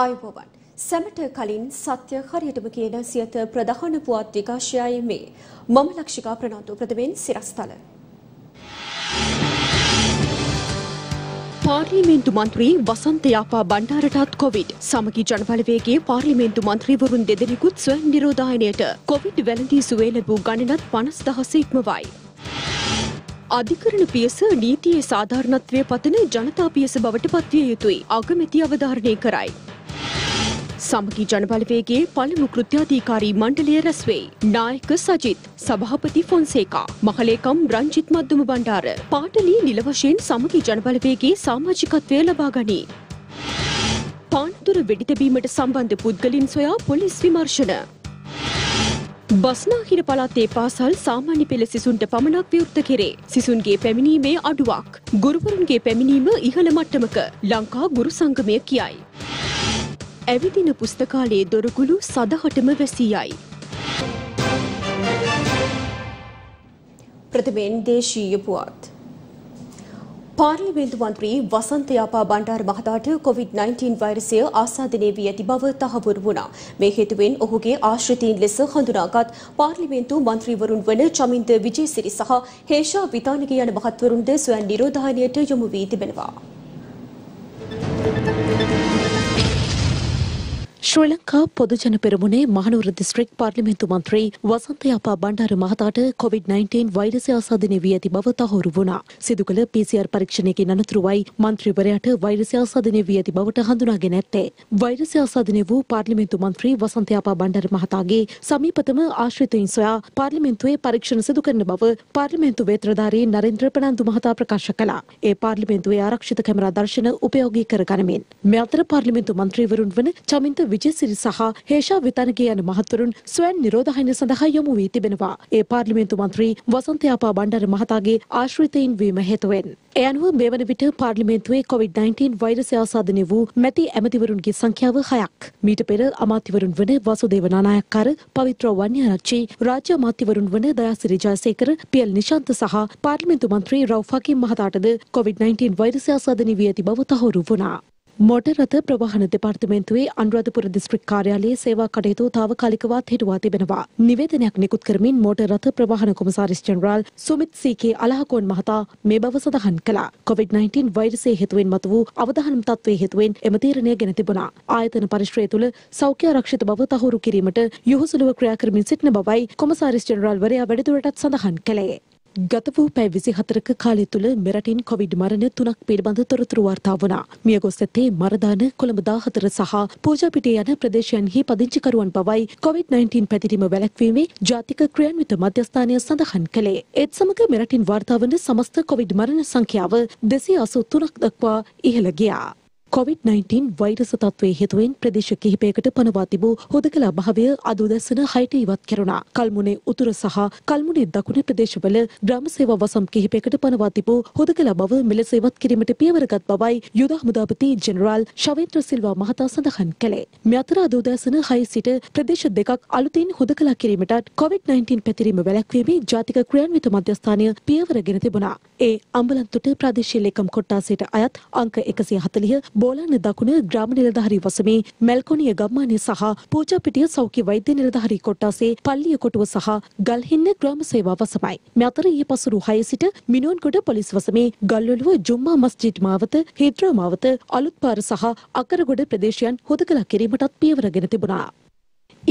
Ayubowan. Samater Kalin Satya Hariyatamukena Siyata Pradhana Puat Dikashyaye me Mamalakshika Pranandu Prathamen Sirasthala. පාර්ලිමේන්තු මන්ත්‍රී වසන්ත Yapa බණ්ඩාරටත් Covid සමගි ජනබලවේගයේ පාර්ලිමේන්තු මන්ත්‍රීවරුන් දෙදෙනෙකුත් ස්වයං නිරෝධායනයට Covid වැළඳී සුවේ ලැබූ ගණනත් 50000 ඉක්මවයි. අධිකරණ පියස නීතියේ සාධාරණත්වයේ පතන ජනතා පියස බවට පත්විය යුතුයි. අගමැති අවධාරණය කරයි. සමගි ජනබලවේගයේ පළමු කෘත්‍යාධිකාරී මණ්ඩලය රැස්වෙයි. නායක සජිත්, සභාපති ෆොන්සේකා, මහලේකම් රංජිත් මද්දුම බණ්ඩාර. පාටලී නිල වශයෙන් සමගි ජනබලවේගයේ සමාජිකත්වය ලබා ගනී. පානදුර වෙඩි තැබීමට සම්බන්ධ පුද්ගලින් සොයා පොලිස් විමර්ශන. බස්නාහිර පළාතේ පාසල් සාමාන්‍ය පෙළ සිසුන්ට පමණක් විවෘත කෙරේ. සිසුන්ගේ පැමිණීමේ අඩුවක්. ගුරුවරුන්ගේ පැමිණීම ඉහළ මට්ටමක. ලංකා ගුරු සංගමය කියයි. ඇවිදින පුස්තකාලයේ දොරගුළු සදහටම වැසියයි. ප්‍රථමයෙන් දේශීය පුවත්. පාර්ලිමේන්තු මන්ත්‍රී වසන්ත යාපා බණ්ඩාර මහතාට COVID-19 වෛරසය ආසාදනය වී ඇති බව තහවුරු වුණා. මේ හේතුවෙන් ඔහුගේ ආශ්‍රිතයින් ලෙස හඳුනාගත් පාර්ලිමේන්තු මන්ත්‍රීවරුන් වන චමින්ද විජේසිරි සහ හේෂා විතානගේ යන මහත්වරුන්ද ස්වයං නිරෝධායනයට යොමු වී තිබෙනවා. ශ්‍රී ලංකා පොදු ජන පෙරමුණේ මහනුවර දිස්ත්‍රික් පාර්ලිමේන්තු මන්ත්‍රී වසන්ත යාපා බණ්ඩාර මහතාට COVID-19 වෛරසය ආසාදනය වී ඇති බව තහවුරු වුණා. සිදු කළ PCR පරීක්ෂණයකින් අනතුරුවයි මන්ත්‍රීවරයාට වෛරසය ආසාදනය වී ඇති බවට හඳුනාගෙන ඇත්තේ. වෛරසය ආසාදනය වූ පාර්ලිමේන්තු මන්ත්‍රී වසන්ත යාපා බණ්ඩාර මහතාගේ සමීපතම ආශ්‍රිතයින් සොයා පාර්ලිමේන්තුවේ පරීක්ෂණ සිදු කරන බව පාර්ලිමේන්තු වේත්‍රධාරී නරේන්ද්‍ර ප්‍රනාන්දු මහතා ප්‍රකාශ කළා. ඒ පාර්ලිමේන්තුවේ ආරක්ෂිත කැමරා දර්ශන උපයෝගී කරගනිමින් මේ අතර පාර්ලිමේන්තු මන්ත්‍රීවරුන් වන චමින්ත විජේසිරි සහ හේෂා විතානගේ යන මහත්වරුන් ස්වයං නිරෝධායන සඳහා යොමු වී තිබෙනවා. ඒ පාර්ලිමේන්තු මන්ත්‍රී වසන්ත යාපා බණ්ඩාර මහතාගේ ආශ්‍රිතයින් වීම හේතුවෙන්. ඒ අනුව මේ වන විට පාර්ලිමේන්තුවේ COVID-19 වෛරසය ආසාදනය වූ මැති ඇමතිවරුන්ගේ සංඛ්‍යාව 6ක්. මීට පෙර අමාත්‍යවරුන් වන වසුදේව නානායක්කාර, පවිත්‍ර වන්‍යාරච්චි, රාජ්‍ය අමාත්‍යවරුන් වන දයාසිරි ජයසේකර, පීඑල් නිශාන්ත සහ පාර්ලිමේන්තු මන්ත්‍රී රවුෆ් හකීම් මහතාටද COVID-19 වෛරසය ආසාදනය වී ඇති බව තහවුරු වුණා. මෝටර් රථ ප්‍රවාහන දෙපාර්තමේන්තුවේ අනුරාධපුර දිස්ත්‍රික් කාර්යාලයේ සේවා කටයුතු තාවකාලිකවත් හිටුවා තිබෙනවා. නිවේදනයක් නිකුත් කරමින් මෝටර් රථ ප්‍රවාහන කොමසාරිස් ජෙනරාල් සුමිත් සීකේ අලහකෝන් මහතා මේ බව සඳහන් කළා. COVID-19 වෛරසය හේතුවෙන් මතුවූ අවදානම් තත්ත්වයේ හේතුවෙන් එම තීරණය ගෙන තිබුණා. ආයතන පරිශ්‍රය තුළ සෞඛ්‍ය ආරක්ෂිත බව තහවුරු කිරීමට යොහුසුලුව ක්‍රියා කරමින් සිටින බවයි කොමසාරිස් ජෙනරාල්වරයා වැඩිදුරටත් සඳහන් කළේ. ගත වූ පැය 24ක කාලය තුළ මෙරටින් කොවිඩ් මරණ 3ක් පිළිබඳ තොරතුරු වාර්තා වුණා. මියගොස් ඇත්තේ මරදාන, කොළඹ 14 සහ පූජාපිටිය යන ප්‍රදේශයන්හි පදිංචිකරුවන් පවයි COVID-19 පැතිරීම වැළැක්වීමේ ජාතික ක්‍රියාන්විත මධ්‍යස්ථානය සඳහන් කළේ. ඒත් සමග මෙරටින් වාර්තා වන සමස්ත කොවිඩ් මරණ සංඛ්‍යාව 283ක් දක්වා ඉහළ ගියා. COVID-19 වෛරස තත්ත්වයේ හේතුවෙන් ප්‍රදේශ කිහිපයකට පනවා තිබූ හුදකලා භාවය අද උදැසන 6ට ඉවත් කෙරුණා. කල්මුනේ උතුර සහ කල්මුනේ දකුණ ප්‍රදේශවල ග්‍රාම සේවා වසම් කිහිපයකට පනවා තිබූ හුදකලා බව මෙලෙස ඉවත් කිරීමට පියවර ගත් බවයි යුද හමුදාපති ජෙනරාල් ශවේන්ද්‍ර සිල්වා මහතා සඳහන් කළේ. මේ අතර අද උදැසන 6 සිට ප්‍රදේශ දෙකක් අලුතින් හුදකලා කිරීමටත් COVID-19 පැතිරීම වැළැක්වීමේ ජාතික ක්‍රියාන්විත මධ්‍යස්ථානය පියවරගෙන තිබුණා. ඒ අම්බලන්තොට ප්‍රාදේශීය ලේකම් කොට්ටාසයට අයත් අංක 140 බෝලන්න දකුණ ග්‍රාම නිලධාරී වසමේ මැල්කොනිය ගම්මානය සහ පූජාපිටිය සෞඛ්‍ය වෛද්‍ය නිලධාරී කොට්ටාසේ පල්ලිය කොටුව සහ ගල්හින්න ග්‍රාම සේවා වසමයි. මේ අතර ඊයේ පසුරු 6 සිට මිනෝන්ගොඩ පොලිස් වසමේ ගල්වලුව ජුම්මා මස්ජිද් මාවත, හීද්‍රා මාවත, අලුත්පාර සහ අකරගොඩ ප්‍රදේශයන් හොදකලා කිරීමටත් පියවරගෙන තිබුණා.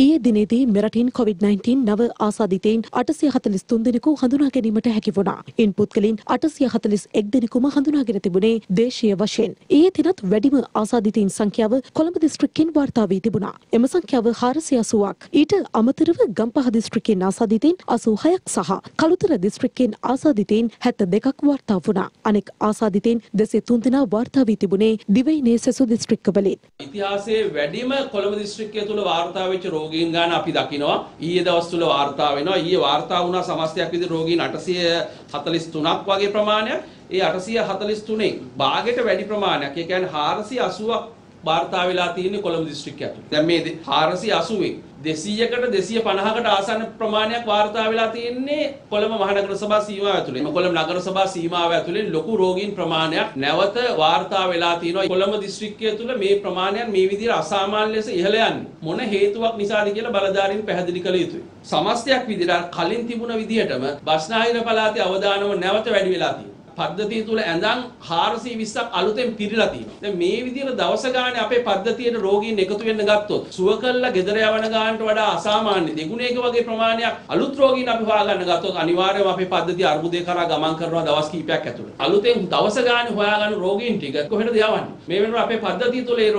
ඊයේ දිනේදී මෙරටින් COVID-19 නව ආසාදිතයින් 843 දෙනෙකු හඳුනා ගැනීමට හැකි වුණා. ඉන් පුද්ගලයන් 841 දෙනෙකුම හඳුනාගෙන තිබුණේ දේශීය වශයෙන්. ඊයේ දිනත් වැඩිම ආසාදිතයින් සංඛ්‍යාව කොළඹ දිස්ත්‍රික්කෙන් වාර්තා වී තිබුණා. එම සංඛ්‍යාව 480ක්. ඊට අමතරව ගම්පහ දිස්ත්‍රික්කෙන් ආසාදිතයින් 86ක් සහ කළුතර දිස්ත්‍රික්කෙන් ආසාදිතයින් 72ක් වාර්තා වුණා. අනෙක් ආසාදිතයින් 203 දෙනා වාර්තා වී තිබුණේ දිවයිනේ සෙසු දිස්ත්‍රික්කවලින්. ඉතිහාසයේ වැඩිම කොළඹ දිස්ත්‍රික්කය තුල වාර්තා වෙච්ච රෝගීන් ගාන අපි දකිනවා. ඊයේ දවස් තුල වාර්තා වෙනවා. ඊයේ වාර්තා වුණා සමස්තයක් විදිහට රෝගීන් 843ක් වගේ ප්‍රමාණයක්. ඒ 843න් භාගයට වැඩි ප්‍රමාණයක්. ඒ කියන්නේ 480ක් වාර්තා වෙලා තියෙන්නේ කොළඹ දිස්ත්‍රික්කය ඇතුළේ. දැන් මේ 480 200කට 250කට ආසන්න ප්‍රමාණයක් වාර්තා වෙලා තියෙන්නේ කොළඹ මහනගර සභා සීමාව ඇතුළේ. මේ කොළඹ නගර සභා සීමාව ඇතුළේ ලොකු රෝගීන් ප්‍රමාණයක් නැවත වාර්තා වෙලා තියෙනවා. කොළඹ දිස්ත්‍රික්කය තුළ මේ ප්‍රමාණයන් මේ විදිහට අසාමාන්‍ය ලෙස ඉහළ යන්නේ මොන හේතුවක් නිසාද කියලා බලධාරීන් පැහැදිලි කළ යුතුයි. සමස්තයක් විදිහට කලින් තිබුණ විදිහටම බස්නාහිර පළාතේ අවදානම නැවත වැඩි වෙලා තියෙනවා. පද්ධතිය තුල ඇඳන් 420ක් අලුතෙන් පිරීලා තියෙනවා. දැන් මේ විදිහට දවස ගානේ අපේ පද්ධතියට රෝගීන් එකතු වෙන්න ගත්තොත් සුව කළා ගෙදර යවන ගානට වඩා අසාමාන්‍ය දෙගුණයක වගේ ප්‍රමාණයක් අලුත් රෝගීන් අපි හොයාගන්න ගත්තොත් අනිවාර්යයෙන්ම අපේ පද්ධතිය අර්බුදේ කරා ගමන් කරනවා දවස් කිහිපයක් ඇතුළත. අලුතෙන් දවස ගානේ හොයාගන්න රෝගීන් ටික කොහෙටද යවන්නේ? මේ වෙනකොට අපේ පද්ධතිය තුල ඒ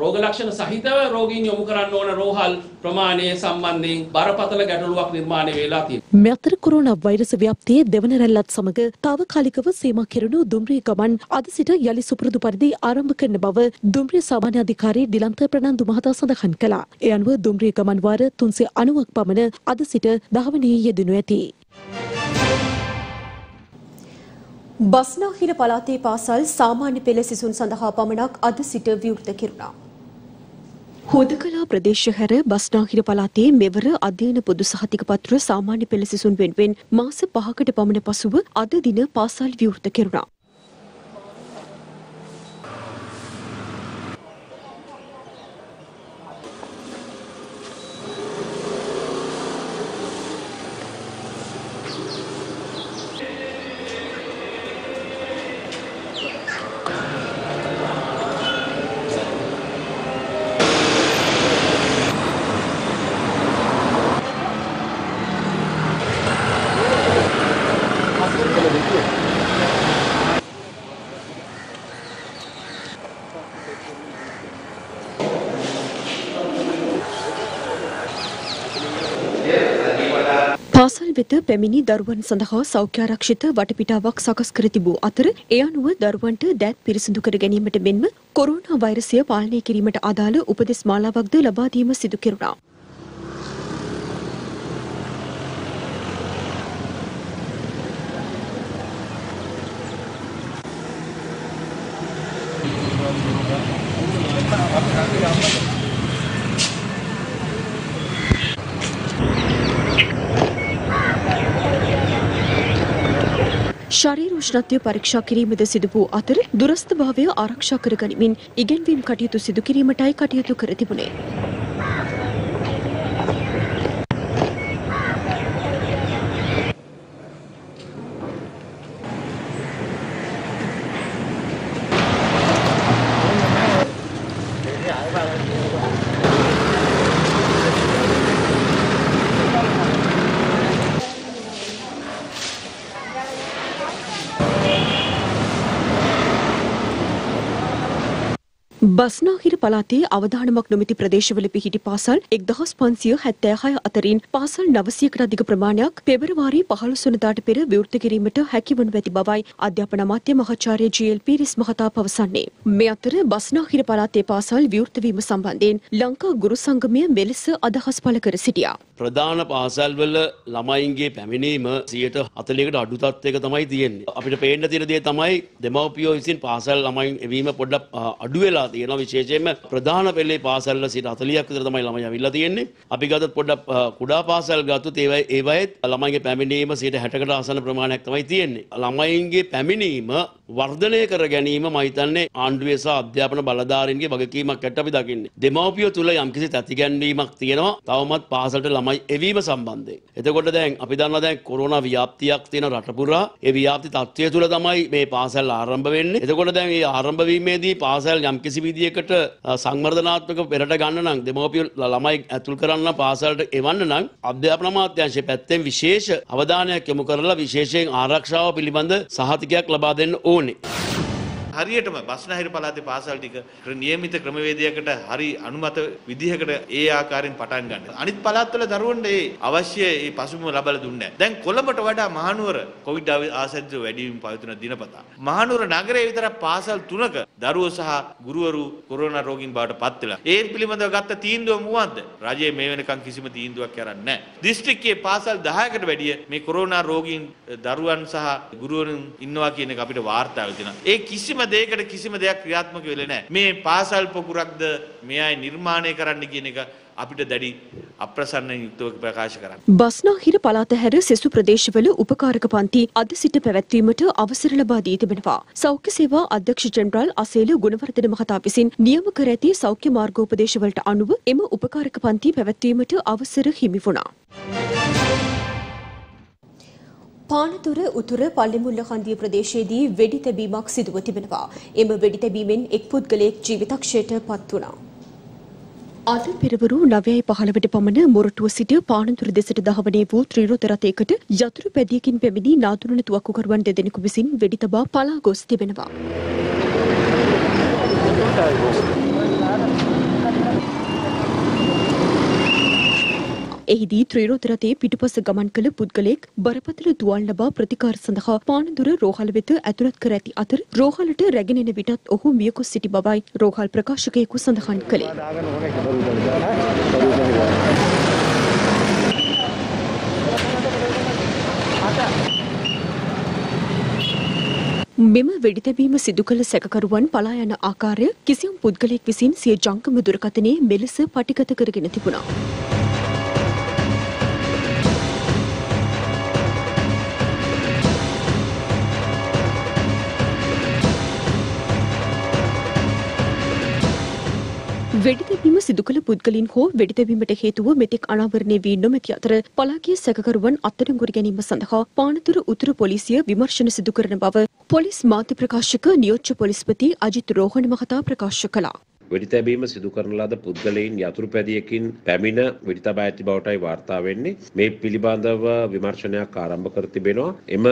රෝග ලක්ෂණ සහිතව රෝගීන් යොමු කරන්න ඕන රෝහල් ප්‍රමාණය සම්බන්ධයෙන් බරපතල ගැටලුවක් නිර්මාණය වෙලා තියෙනවා. මෙතර කොරෝනා වෛරස ව්‍යාප්තියේ දෙවන රැල්ලත් සමග තාවකාලිකව සීමා කෙරුණු දුම්රිය ගමන් අද සිට යලි සුපුරුදු පරිදි ආරම්භ කරන බව දුම්රිය සාමාන්‍ය අධිකාරී දිලන්ත ප්‍රනන්දු මහතා සඳහන් කළා. ඒ අනුව දුම්රිය ගමන් වාර 390ක් පමණ අද සිට ධාවනයේ යෙදෙනු ඇති. බස්නාහිර පළාතේ පාසල් සාමාන්‍ය පෙළ සිසුන් සඳහා පමණක් අද සිට විවෘත කෙරුණා. හොදකලා ප්‍රදේශ හැර බස්නාහිර පළාතේ මෙවර අධ්‍යයන පොදු සහතික පත්‍ර සාමාන්‍ය පෙළ සිසුන් වෙනුවෙන් මාස 5කට පමණ පසුව අද දින පාසල් විවෘත කෙරුණා. පාසල් වෙත පැමිණි දරුවන් සඳහා සෞඛ්‍යාරක්ෂිත වටපිටාවක් සකස් කර තිබූ අතර ඒ අනුව දරුවන්ට දෑත් පිරිසිදු කර ගැනීමට මෙන්ම කොරෝනා වෛරසය පාලනය කිරීමට අදාළ උපදෙස් මාලාවක්ද ලබා දීම සිදු කෙරුණා. ශරීර උෂ්ණත්වය පරීක්ෂා කිරීමද සිදු වූ අතර දුරස්ථභාවය ආරක්ෂා කරගනිමින් ඉගෙන්වීම් කටයුතු සිදු කිරීමටයි කටයුතු කර තිබුණේ. බස්නාහිර පළාතේ අවදානමක් නොමැති ප්‍රදේශවල පිහිටි පාසල් 1576 අතරින් පාසල් 900කට අධික ප්‍රමාණයක් පෙබරවාරි 15 වෙනිදාට පෙර විවෘත කිරීමට හැකිවනු ඇති බවයි අධ්‍යාපන අමාත්‍ය මහාචාර්ය ජී.එල්. පීරිස් මහතා පවසන්නේ. මේ අතර බස්නාහිර පළාතේ පාසල් විවෘත වීම සම්බන්ධයෙන් ලංකා ගුරු සංගමය මෙලෙස අදහස් පළ කර සිටියා. ප්‍රධාන පාසල්වල ළමයින්ගේ පැමිණීම 40%කට අඩු තත්ත්වයක තමයි තියෙන්නේ. අපිට පේන්න තියෙන දේ තමයි දෙමව්පියෝ විසින් පාසල් ළමයින් එවීම පොඩ්ඩක් අඩු වෙලා තියෙනවා. විශේෂයෙන්ම ප්‍රධාන පෙළේ පාසල්වල 40ක් විතර තමයි ළමයි අවිල්ලා තියෙන්නේ. අපි ගත්තත් පොඩ්ඩක් කුඩා පාසල් ගත්තොත් ඒවයෙත් ළමයින්ගේ පැමිණීම 60%කට ආසන්න ප්‍රමාණයක් තමයි තියෙන්නේ. ළමයින්ගේ පැමිණීම වර්ධනය කර ගැනීම මම හිතන්නේ ආණ්ඩුවේ සහ අධ්‍යාපන බලධාරීන්ගේ වගකීමක් ඇත්ත අපි දකින්නේ. දෙමව්පියෝ තුල යම්කිසි තැතිගැන්වීමක් තියෙනවා. තවමත් පාසලට ළමයි එවීම සම්බන්ධයෙන්. එතකොට දැන් අපි දන්නවා දැන් කොරෝනා ව්‍යාප්තියක් තියෙන රට පුරා ඒ ව්‍යාප්ති තත්ත්වය තුළ තමයි මේ පාසල් ආරම්භ වෙන්නේ. එතකොට දැන් මේ ආරම්භ වීමේදී පාසල් යම්කිසි විදියකට සංවර්ධනාත්මක පෙරට ගන්න නම් දෙමව්පිය ළමයි ඇතුල් කරන්න පාසලට එවන්න නම් අධ්‍යාපන අමාත්‍යාංශයේ පැත්තෙන් විශේෂ අවධානයක් යොමු කරලා විශේෂයෙන් ආරක්ෂාව පිළිබඳ සහතිකයක් ලබා දෙන්න ඕනේ. හරියටම බස්නාහිර පළාතේ පාසල් ටික නියමිත ක්‍රමවේදයකට හරි අනුමත විදිහකට ඒ ආකාරයෙන් පටන් ගන්න. අනිත් පළාත්වල දරුවන්ට ඒ අවශ්‍ය ඒ පසුබිම ලබා දුන්නේ නැහැ. දැන් කොළඹට වඩා මහනුවර කොවිඩ් ආසන්න වැඩි වීම පවතින දිනපතා. මහනුවර නගරයේ විතර පාසල් 3ක දරුවෝ සහ ගුරුවරු කොරෝනා රෝගීන් බවට පත් වෙලා. ඒ පිළිබඳව ගත්ත තීන්දුව මොකද්ද? රජයේ මේ වෙනකන් කිසිම තීන්දුවක් කරන්නේ නැහැ. දිස්ත්‍රික්කයේ පාසල් 10කට වැඩිය මේ කොරෝනා රෝගීන් දරුවන් සහ ගුරුවරුන් ඉන්නවා කියන එක අපිට වාර්තා වෙනවා. ඒ කිසිම දෙයකට කිසිම දෙයක් ක්‍රියාත්මක වෙලේ නැහැ. මේ පාසල් පොකුරක්ද මේ අය නිර්මාණය කරන්න කියන එක අපිට දැඩි අප්‍රසන්නයෙන් යුක්තව ප්‍රකාශ කරන්න. බස්නාහිර පළාත හැර සෙසු ප්‍රදේශවල උපකාරක පන්ති අද සිට පැවැත්වීමට අවසර ලබා දී තිබෙනවා. සෞඛ්‍ය සේවා අධ්‍යක්ෂ ජෙනරාල් අසේල ගුණවර්ධන මහතා විසින් නියම කර ඇති සෞඛ්‍ය මාර්ගෝපදේශවලට අනුව එම උපකාරක පන්ති පැවැත්වීමට අවසර හිමි වුණා. පානතුර උතුර පල්ලිමුල්ල කන්දිය ප්‍රදේශයේදී වෙඩි තැබීමක් සිදුව තිබෙනවා. එම වෙඩි තැබීමෙන් එක් පුද්ගලයෙක් ජීවිතක්ෂයට පත් වුණා. අද පෙරවරු 9:15ට පමණ මොරටුව සිට පානතුර දෙසට දහවනේ වූ ත්‍රිරෝද රථයකට යතුරු පැදියකින් පැමිණි නාතුරුණ තුවක්කුකරුවන් දෙදෙනෙකු විසින් වෙඩි තබා පලා ගොස් තිබෙනවා. එහිදී ත්‍රිරෝද රථයේ පිටුපස ගමන් කළ පුද්ගලෙක් බරපතල තුවාල ලබා ප්‍රතිකාර සඳහා පානදුර රෝහල වෙත ඇතුළත් කර ඇති අතර රෝහලට රැගෙන එන විටත් ඔහු මියකුස් සිටි බවයි රෝහල් ප්‍රකාශකයෙකු සඳහන් කළේ. මෙම වෙඩිතැබීම සිදු කළ සැකකරුවන් පලා යන ආකාරය කිසියම් පුද්ගලයෙක් විසින් සිය ජංගම දුරකථනයේ මෙලෙස පටිගත කරගෙන තිබුණා. වෙඩිතැබීම සිදු කළ පුද්ගලින් හෝ වෙඩිතැබීමට හේතුව මෙතෙක් අනාවරණය වී නොමැති අතර පලා ගිය සැකකරුවන් අත්අඩංගුවට ගැනීම සඳහා පානතුර උතුර පොලිසිය විමර්ශන සිදු කරන බව පොලිස් මාධ්‍ය ප්‍රකාශක නියෝජ්‍ය පොලිස්පති අජිත් රෝහණ මහතා ප්‍රකාශ කළා. වෙඩිතැබීම සිදු කරන ලද පුද්ගලයන් යතුරු පැදියකින් පැමිණ වෙඩිතබා ඇති බවටයි වාර්තා වෙන්නේ. මේ පිළිබඳව විමර්ශනයක් ආරම්භ කර තිබෙනවා. එම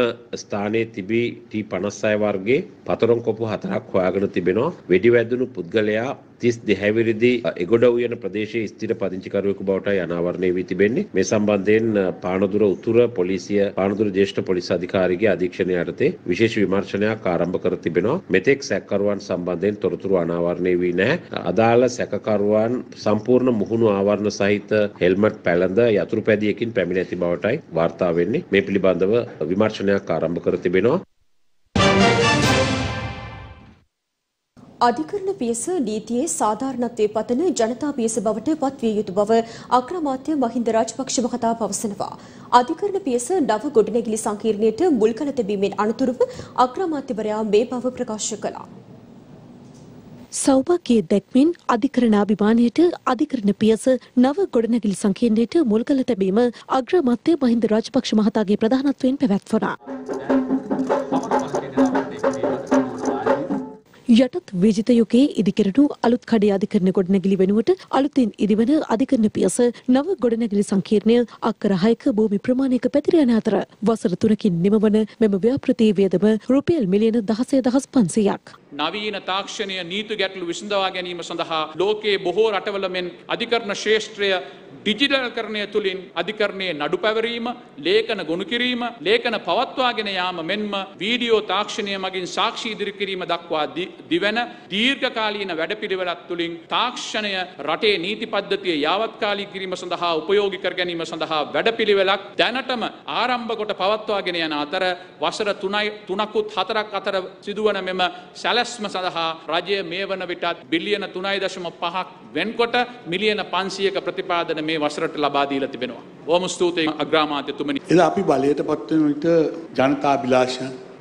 ස්ථානයේ තිබී T56 වර්ගයේ පතරම් කොපු 4ක් හොයාගෙන තිබෙනවා. වෙඩි වැදුණු පුද්ගලයා 32 හැවිරිදි එගොඩ උයන ප්‍රදේශයේ ස්ථිර පදිංචිකරුවෙකු බවටයි අනාවරණය වී තිබෙන්නේ. මේ සම්බන්ධයෙන් පානදුර උතුර පොලිසිය පානදුර ජ්‍යෙෂ්ඨ පොලිස් අධිකාරිගේ අධීක්ෂණය යටතේ විශේෂ විමර්ශනයක් ආරම්භ කර තිබෙනවා. මෙතෙක් සැකකරුවන් සම්බන්ධයෙන් තොරතුරු අනාවරණය වී නැහැ. අදාළ සැකකරුවන් සම්පූර්ණ මුහුණු ආවරණ සහිත හෙල්මට් පැළඳ යතුරු පැදියකින් පැමිණ ඇති බවටයි වාර්තා වෙන්නේ. මේ පිළිබඳව විමර්ශනයක් ආරම්භ කර තිබෙනවා. අධිකරණ පියස නීතියේ සාධාරණත්වයේ පතන ජනතා පියස බවට පත්විය යුතු බව අග්‍රාමාත්‍ය මහින්ද රාජපක්ෂ මහතා පවසනවා. අධිකරණ පියස නව ගොඩනැගිලි සංකීර්ණයට මුල් කළ තිබීමෙන් අනතුරුව අග්‍රාමාත්‍යවරයා මේ බව ප්‍රකාශ කළා. සෞභාග්‍යයේ දැක්මින් අධිකරණාභිමානයට අධිකරණ පියස නව ගොඩනැගිලි සංකීර්ණයට මුල් කළ තිබීම අග්‍රාමාත්‍ය මහින්ද රාජපක්ෂ මහතාගේ ප්‍රධානත්වයෙන් පැවැත්වුණා. යටත් විජිත යුගයේ ඉදිකරණු අලුත් කඩේ අධිකරණ ගොඩනැගිලි වෙනුවට අලුතින් ඉදිවන අධිකරණ පියස නව ගොඩනැගිලි සංකීර්ණය අක්කර 6ක භූමි ප්‍රමාණයක පැතිර යන අතර වසර 3කින් නිමවන මෙම ව්‍යාපෘති වේදම රුපියල් මිලියන 16,500ක්. නවීන තාක්ෂණීය නීති ගැටලු විසඳවා ගැනීම සඳහා ලෝකයේ බොහෝ රටවල මෙන් අධිකරණ ශාස්ත්‍රය ඩිජිටල්කරණය තුළින් අධිකරණයේ නඩු පැවරීම, ලේඛන ගොනු කිරීම, ලේඛන පවත්වාගෙන යාම මෙන්ම වීඩියෝ තාක්ෂණය මගින් සාක්ෂි ඉදිරි කිරීම දක්වා දිවෙන දීර්ඝකාලීන වැඩපිළිවෙලක් තුළින් තාක්ෂණය රටේ නීති පද්ධතිය යාවත්කාලී කිරීම සඳහා උපයෝගී කර ගැනීම සඳහා වැඩපිළිවෙලක් දැනටම ආරම්භ කොට පවත්වාගෙන යන අතර වසර 3කුත් 4ක් අතර සිදුවන මෙම සැලැස්ම සඳහා රජය මේ වන විටත් බිලියන 3.5ක් වෙන්කොට මිලියන 500ක ප්‍රතිපාදන මේ වසරට ලබා දීලා තිබෙනවා. බොහොම ස්තුතියි අග්‍රාමාත්‍යතුමනි. එදා අපි බලයටපත් වෙන විට ජනතාභිලාෂ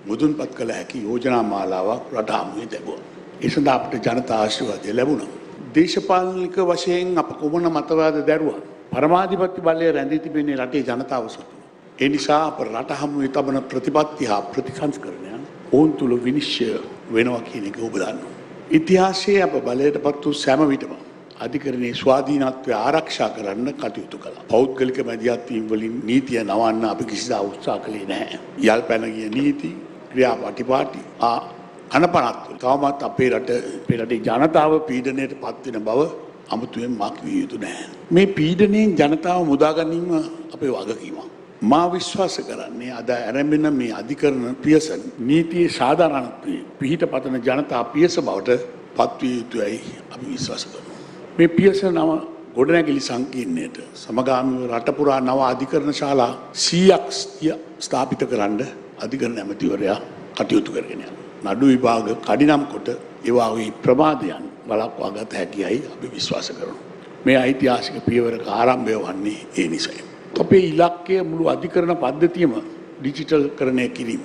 මුදුන්පත් කළ හැකි යෝජනා මාලාවක් රට හමුවේ තිබුණා. ඒ සඳහා අපට ජනතා ආශිර්වාදය ලැබුණා. දේශපාලනික වශයෙන් අප කොමන මතවාද දැරුවා පරමාධිපත්‍ය බලය රැඳී තිබෙන රටේ ජනතාව සතු. ඒ නිසා අප රට හමුවේ තබන ප්‍රතිපත්ති හා ප්‍රතිකංශකරණය ඔවුන් තුළ විනිශ්චය වෙනවා කියන එක ඔබ දන්නවා. ඉතිහාසයේ අප බලයටපත් වූ සෑම විටම අධිකරණයේ ස්වාධීනත්වය ආරක්ෂා කරන්න කටයුතු කළා. පෞද්ගලික මැදිහත්වීම් වලින් නීතිය නවන්න අපි කිසිදා උත්සාහ කළේ නැහැ. යල් පැන ගිය නීති, ක්‍රියාපටිපාටි අනපනත් තවමත් අපේ රටේ ජනතාව පීඩණයට පත් වෙන බව අමුතුවෙන් මා කිය යුතු නැහැ. මේ පීඩණයෙන් ජනතාව මුදා ගැනීම අපේ වගකීමක්. මා විශ්වාස කරන්නේ අද ආරම්භන මේ අධිකරණ පියස නීතියේ සාධාරණත්වයේ පිහිටපතන ජනතා පියස බවට පත්විය යුතුයි අපි විශ්වාස කරනවා. මේ පියස නව ගොඩනැගිලි සංකීර්ණයට සමගාමීව රට පුරා නව අධිකරණ ශාලා 100ක් ස්ථාපිත කරන්න අධිකරණ ඇමතිවරයා කටයුතු කරගෙන යනවා. නඩු කඩිනම් කොට ඒවාගේ ප්‍රමාදයන් වළක්වාගත හැකියි අපි විශ්වාස කරනවා. මේ ඓතිහාසික පියවරක ආරම්භය වන්නේ ඒ නිසයි. අපේ ඉලක්කය මුළු අධිකරණ පද්ධතියම ඩිජිටල්කරණය කිරීම.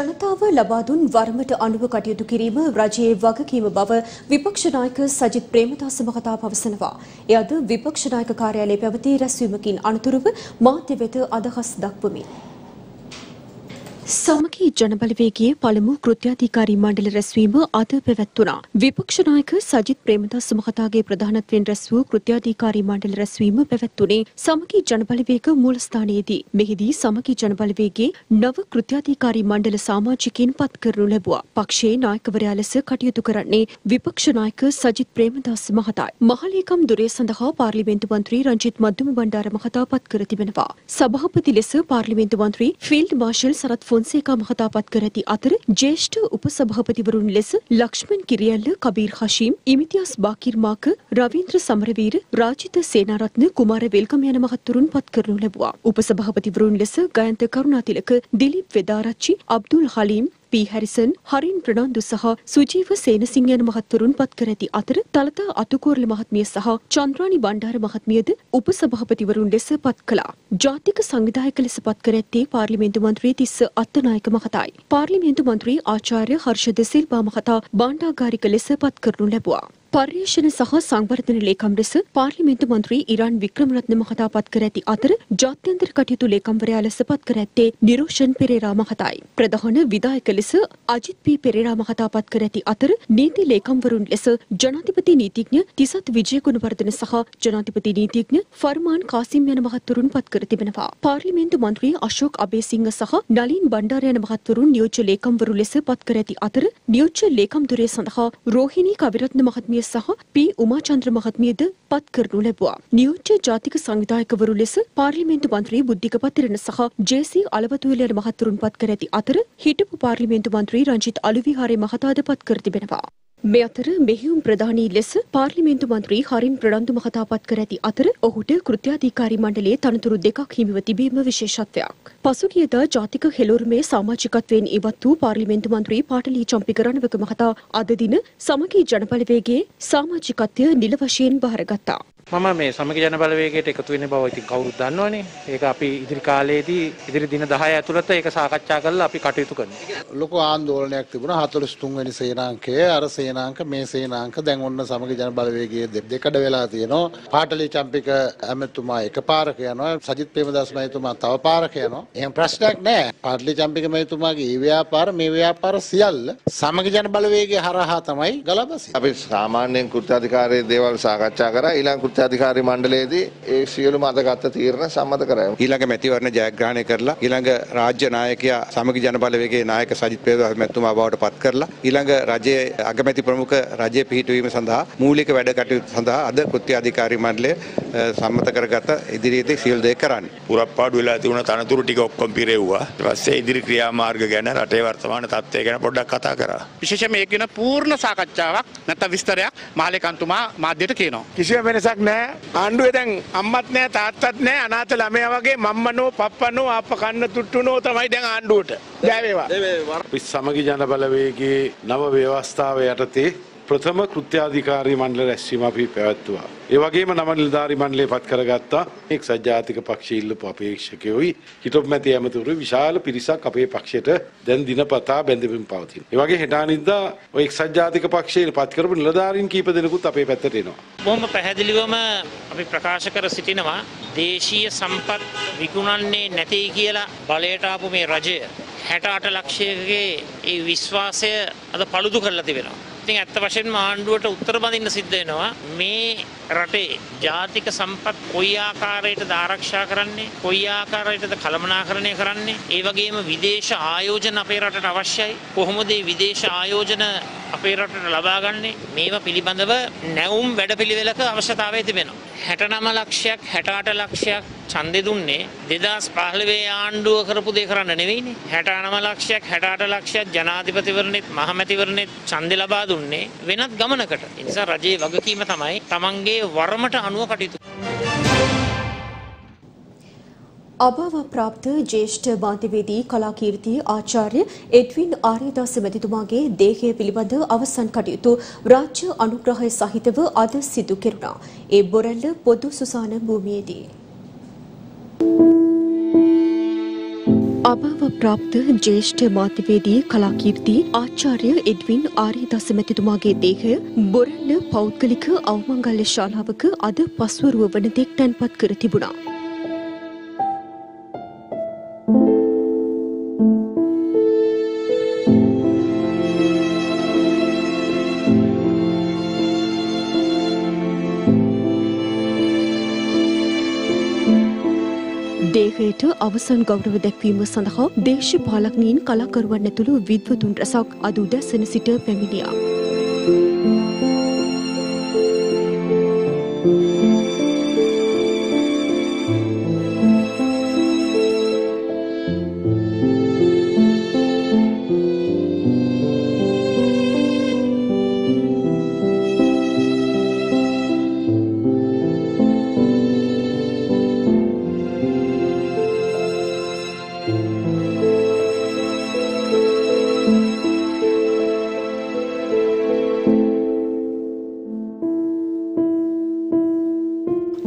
ජනතාව ලබා දුන් වරමට අනුව කටයුතු කිරීම රජයේ වගකීම බව විපක්ෂ නායක සජිත් ප්‍රේමදාස මහතා පවසනවා. ඒ අද විපක්ෂ නායක කාර්යාලයේ පැවති රැස්වීමකින් අනතුරුව මාධ්‍ය වෙත අදහස් දක්වමින් සමගි ජනබලවේගයේ පළමු කෘත්‍යාධිකාරී මණ්ඩල රැස්වීම අද පැවැත්වුණා. විපක්ෂ නායක සජිත් ප්‍රේමදාස මහතාගේ ප්‍රධානත්වයෙන් රැස් වූ කෘත්‍යාධිකාරී මණ්ඩල රැස්වීම පැවැත්වුණේ සමගි ජනබලවේග මූලස්ථානයේදී. මෙහිදී සමගි ජනබලවේගයේ නව කෘත්‍යාධිකාරී මණ්ඩල සමාජිකයින් පත් කරනු ලැබුවා. පක්ෂයේ නායකවරයා ලෙස කටයුතු කරන්නේ විපක්ෂ නායක සජිත් ප්‍රේමදාස මහතායි. මහලේකම් දුරේ සඳහා පාර්ලිමේන්තු මන්ත්‍රී රංජිත් මධ්දුම බණ්ඩාර මහතා පත් කර තිබෙනවා. සභාපති ලෙස පාර්ලිමේන්තු මන්ත්‍රී ෆීල්ඩ් මාර්ෂල් සරත් ෆොන්සේකා මහතා පත් කර ඇති අතර ජ්‍යෙෂ්ඨ උපසභාපතිවරුන් ලෙස ලක්ෂ්මන් කිරියල්ල, කබීර් හෂීම්, ඉමිතියාස් බාකිර් මාක, රවීන්ද්‍ර සමරවීර, රාජිත සේනාරත්න, කුමාර වෙල්කම යන මහත්තුරුන් පත් කරනු ලැබුවා. උපසභාපතිවරුන් ලෙස ගයන්ත කරුණාතිලක, දිලීප් වේදාරච්චි, අබ්දුල් හලීම්, පී හැරිසන්, හරින් ප්‍රනාන්දු සහ සුජීව සේනසිංහ යන මහත්වරුන් පත් කර ඇති අතර තලතා අතුකෝරළ මහත්මිය සහ චන්ද්‍රානි බණ්ඩාර මහත්මියද උපසභාපතිවරුන් ලෙස පත් කළා. ජාතික සංවිධායක ලෙස පත් කර ඇත්තේ පාර්ලිමේන්තු මන්ත්‍රී තිස්ස අත්තනායක මහතායි. පාර්ලිමේන්තු මන්ත්‍රී ආචාර්ය හර්ෂද සිල්වා මහතා භාණ්ඩාගාරික ලෙස පත් කරනු ලැබුවා. පර්යේෂණ සහ සංවර්ධන ලේකම් ලෙස පාර්ලිමේන්තු මන්ත්‍රී ඉරාන් වික්‍රමරත්න මහතා පත් කර ඇති අතර ජාත්‍යන්තර කටයුතු ලේකම්වරයා ලෙස පත් කර ඇත්තේ නිරෝෂන් පෙරේරා මහතායි. ප්‍රධාන විධායක ලෙස අජිත් පී පෙරේරා මහතා පත් කර ඇති අතර නීති ලේකම්වරුන් ලෙස ජනාධිපති නීතිඥ තිසත් විජයගුණවර්ධන සහ ජනාධිපති නීතිඥ ෆර්මාන් කාසිම් යන මහත්වරුන් පත් කර තිබෙනවා. පාර්ලිමේන්තු මන්ත්‍රී අශෝක් අබේසිංහ සහ නලින් බණ්ඩාර යන මහත්වරුන් නියෝජ්‍ය ලේකම්වරු ලෙස පත් කර ඇති අතර නියෝජ්‍ය ලේකම්දුරේ සඳහා රෝහිණී කවිරත්න මහත්මිය සහ පී උමාචන්ද්‍ර මහත්මියද පත් කරනු ලැබුවා. නියෝජ්‍ය ජාතික සංවිධායකවරු ලෙස පාර්ලිමේන්තු මන්ත්‍රී බුද්ධික පතිරණ සහ ජේ.සී. අලවතුවිල යන මහත්වරුන් පත් කර ඇති අතර හිටපු පාර්ලිමේන්තු මන්ත්‍රී රංජිත් අලුවිහාරේ මහතාද පත් කර තිබෙනවා. මේ අතර මෙහියුම් ප්‍රධානී ලෙස පාර්ලිමේන්තු මන්ත්‍රී හරින් ප්‍රනන්දු මහතා පත් කර ඇති අතර ඔහුට කෘත්‍යාධිකාරී මණ්ඩලයේ තනතුරු දෙකක් හිමිව තිබීම විශේෂත්වයක්. පසුගියදා ජාතික හෙළුරුමේ සමාජිකත්වයෙන් ඉවත් වූ පාර්ලිමේන්තු මන්ත්‍රී පාටලී චම්පික රණවක මහතා අද දින සමගි ජනබලවේගයේ සමාජිකත්වය නිල වශයෙන් බාරගත්තා. මම මේ සමගි ජනබලවේගයට එකතු වෙන බව ඉතින් කවුරුත් දන්නවනේ. ඒක අපි ඉදිරි කාලයේදී ඉදිරි දින 10 ඇතුළත ඒක සාකච්ඡා කරලා අපි කටයුතු කරනවා. ලොකු ආන්දෝලනයක් තිබුණා 43 වෙනි සේනාංකයේ අර මේ සේනාංක දැන් ඔන්න සමගි ජනබලවේගයේ දෙකඩ වෙලා තියෙනවා. පාටලී චම්පික ඇමතුමා එකපාරක යනවා, සජිත් ප්‍රේමදාස මහතුමා තව පාරක යනවා. එහෙම ප්‍රශ්නයක් නෑ. පාටලී චම්පික මහතුමාගේ මේ ව්‍යාපාර සියල්ල සමගි ජනබලවේගය හරහා තමයි ගලා බසින්නේ. අපි සාමාන්‍යයෙන් කෘත්‍යාධිකාරී දේවල් සාකච්ඡා කරා. ඊළඟ කෘත්‍යාධිකාරී මණ්ඩලයේදී ඒ සියලුම අදගත් තීරණ සම්මත කරගමු. ඊළඟ මැතිවරණ ජයග්‍රහණය කරලා ඊළඟ රාජ්‍ය නායකයා සමගි ජනබලවේගයේ නායක සජිත් ප්‍රේමදාස මහතුමා බවට පත් කරලා ඊළඟ රජයේ අගමැති ප්‍රමුඛ රජයේ පිහිටවීම සඳහා මූලික වැඩ කටයුතු සඳහා අද කෘත්‍යාධිකාරී මණ්ඩලය සම්මත කරගත ඉදිරියේදී සියලු දේ කරන්නේ. පුරප්පාඩු වෙලා තිබුණ තනතුරු ටික ඔක්කොම පිරෙව්වා. ඊට පස්සේ ඉදිරි ක්‍රියාමාර්ග ගැන රටේ වර්තමාන තත්ත්වය ගැන පොඩ්ඩක් කතා කරා. විශේෂයෙන් මේක ගැන පූර්ණ සාකච්ඡාවක් නැත්නම් විස්තරයක් මහලේකම්තුමා මාධ්‍යයට කියනවා. කිසිම වෙනසක් නැහැ. ආණ්ඩුවේ දැන් අම්මත් නැහැ තාත්තත් නැහැ අනාථ ළමයා වගේ මම්මනෝ පප්පනෝ ආප කන්න තුට්ටුනෝ තමයි දැන් ආණ්ඩුවට. ජය වේවා. සමගි ජනබලවේගයේ නව ව්‍යවස්ථාව යටතේ ප්‍රථම කෘත්‍යාධිකාරී මණ්ඩල රැස්වීම අපි පැවැත්වුවා. ඒ වගේම නව නිලධාරී මණ්ඩලය පත් කරගත්තා. එක්සත් ජාතික පක්ෂයේ ඉල්ලපු අපේක්ෂකයෝයි හිටපු මැති ඇමතිවරු විශාල පිරිසක් අපේ පක්ෂයට දැන් දිනපතා බැඳෙමින් පවතින. ඒ වගේ හෙට අනිද්දා ඔය එක්සත් ජාතික පක්ෂයේ පත් කරපු නිලධාරීන් කීප දෙනෙකුත් අපේ පැත්තට එනවා. බොහොම පැහැදිලිවම අපි ප්‍රකාශ කර සිටිනවා දේශීය සම්පත් විකුණන්නේ නැtei කියලා බලයට ආපු මේ රජය 68 ලක්ෂයකගේ ඒ විශ්වාසය අද පළුදු කරලා තිබෙනවා. ඉතින් අත්ත වශයෙන්ම ආණ්ඩුවට උත්තර බඳින්න සිද්ධ වෙනවා මේ රටේ ජාතික සම්පත් කොයි ආකාරයකටද ආරක්ෂා කරන්නේ, කොයි ආකාරයකටද කළමනාකරණය කරන්නේ, ඒ වගේම විදේශ ආයෝජන අපේ රටට අවශ්‍යයි, කොහොමද මේ විදේශ ආයෝජන අපේ රටට ලබාගන්නේ, මේවා පිළිබඳව නැවුම් වැඩපිළිවෙලක අවශ්‍යතාවය තිබෙනවා. 69 ලක්ෂයක් 68 ලක්ෂයක් ඡන්දෙ දුන්නේ 2015 ආණ්ඩුව කරපු දේ කරන්න නෙවෙයිනේ. 69 ලක්ෂයක් 68 ලක්ෂයක් ජනාධිපතිවරණෙත් මහමැතිවරණෙත් ඡන්දෙ ලබා දුන්නේ වෙනත් ගමනකට. ඒ නිසා රජයේ වගකීම තමයි තමන්ගේ වරමට අනුව කටයුතු ಅಭಾವ ಪ್ರಾಪ್ತ ಜ್ಯೇಷ್ಠ ಬಾಂಧವೇದಿ ಕಲಾಕೀರ್ತಿ ಆಚಾರ್ಯ ಎಡ್ವಿನ್ ಆರ್ಯದಾಸ ಮೆದಿದುಮಾಗೆ ದೇಹೆ ಪಿಲಿಬಂದ ಅವಸಾನ್ ಕಡಿಯಿತು ರಾಜ್ಯ ಅನುಗ್ರಹ ಸಹಿತವ ಅದ ಸಿದ್ದು ಕಿರುಣ ಎ ಬೊರಲ್ಲ ಪೊದು ಸುಸಾನ ಭೂಮಿಯೇದಿ ಅಭಾವ ಪ್ರಾಪ್ತ ಜ್ಯೇಷ್ಠ ಮಾತಿವೇದಿ ಕಲಾಕೀರ್ತಿ ಆಚಾರ್ಯ ಎಡ್ವಿನ್ ಆರ್ಯದಾಸ ಮೆದಿದುಮಾಗೆ ದೇಹ ಬೊರಲ್ಲ ಪೌದ್ಗಲಿಕ ಅವಮಂಗಲ್ಯ ಶಾಲಾವಕ ಅದ ಪಸ್ವರುವವನ ದೇಕ್ ಟನ್ಪತ್ ಕೃತಿಬುಣ දේහයට අවසන් ගෞරව දැක්වීම සඳහා දේශපාලකණීන් කලාකරුවන් ඇතුළු විද්වතුන් රැසක් අද උදැසන සිට පැමිණියා.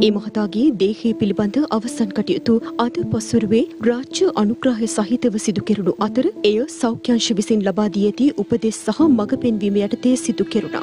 ಈ ಮಹತಾಗಿ ದೇಹಿ ಪಿಲಿಬಂದ ಅವಸಾನ್ ಕಟಿಯಿತು ಅದ ಪಸುರುವೆ ರಾಜ್ಯ ಅನುಗ್ರಹ ಸಹಿತವ ಸಿದು ಕೆರುಡು ಅದರ ಎಯ ಸೌಖ್ಯಾಂಶ ವಿಸಿನ್ ಲಬಾದಿಯತಿ ಉಪದೇಶ ಸಹ ಮಗಪೆನ್ ವಿಮೆಯಡತೆ ಸಿದು ಕೆರುಣ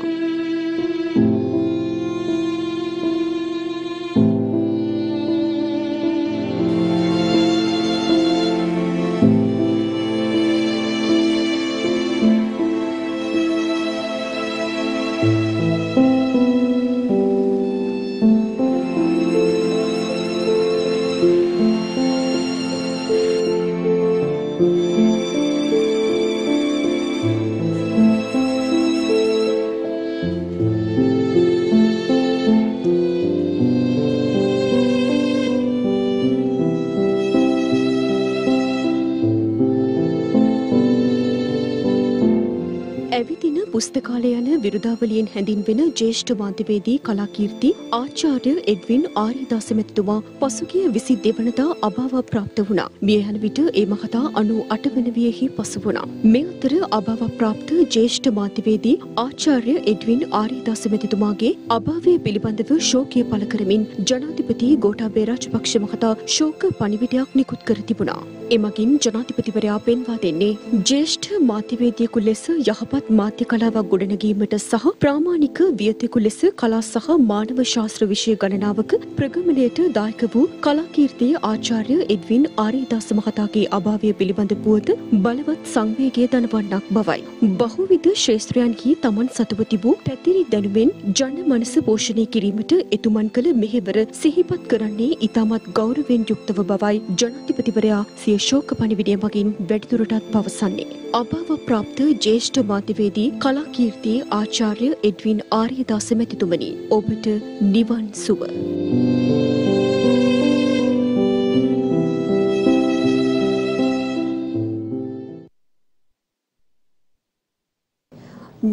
ඇවිදින පුස්තකාලය යන විරුදාවලියෙන් හැඳින්වෙන ජ්‍යෙෂ්ඨ මාධ්‍යවේදී කලාකීර්ති ආචාර්ය එඩ්වින් ආර්යදාස මෙතුමා පසුගිය 22 වෙනිදා අභාව ප්‍රාප්ත වුණා. මිය යන විට ඒ මහතා 98 වෙනි වියෙහි පසු වුණා. මේ අතර අභාව ප්‍රාප්ත ජ්‍යෙෂ්ඨ මාධ්‍යවේදී ආචාර්ය එඩ්වින් ආර්යදාස මෙතුමාගේ අභාවය පිළිබඳව ශෝකය පළ කරමින් ජනාධිපති ගෝඨාභය රාජපක්ෂ මහතා ශෝක පණිවිඩයක් නිකුත් කර තිබුණා. එමගින් ජනාධිපතිවරයා පෙන්වා දෙන්නේ ජ්‍යෙෂ්ඨ මාධ්‍යවේදියෙකු ලෙස යහපත් මාධ්‍ය කලාවක් ගොඩනැගීමට සහ ප්‍රාමාණික වියතෙකු ලෙස කලා සහ මානව ශාස්ත්‍ර විෂය ගණනාවක ප්‍රගමණයට දායක වූ කලාකීර්තියේ ආචාර්ය එඩ්වින් ආර්යදාස මහතාගේ අභාවය පිළිබඳ පුවත බලවත් සංවේගයේ දනවන්නක් බවයි. බහුවිධ ශාස්ත්‍රයන්හි තමන් සතුව තිබූ පැතිරි දැනුමෙන් ජන මනස පෝෂණය කිරීමට එතුමන් කළ මෙහෙවර සිහිපත් කරන්නේ ඉතාමත් ගෞරවයෙන් යුක්තව බවයි ජනාධිපතිවරයා සිය ශෝක පණිවිඩය මගින් වැඩිදුරටත් පවසන්නේ. අභාව ප්‍රාප්ත ජ්‍යෙෂ්ඨ මාධ්‍යවේදී කලාකීර්ති ආචාර්ය එඩ්වින් ආර්යදාස මෙතුමනි, ඔබට නිවන් සුව.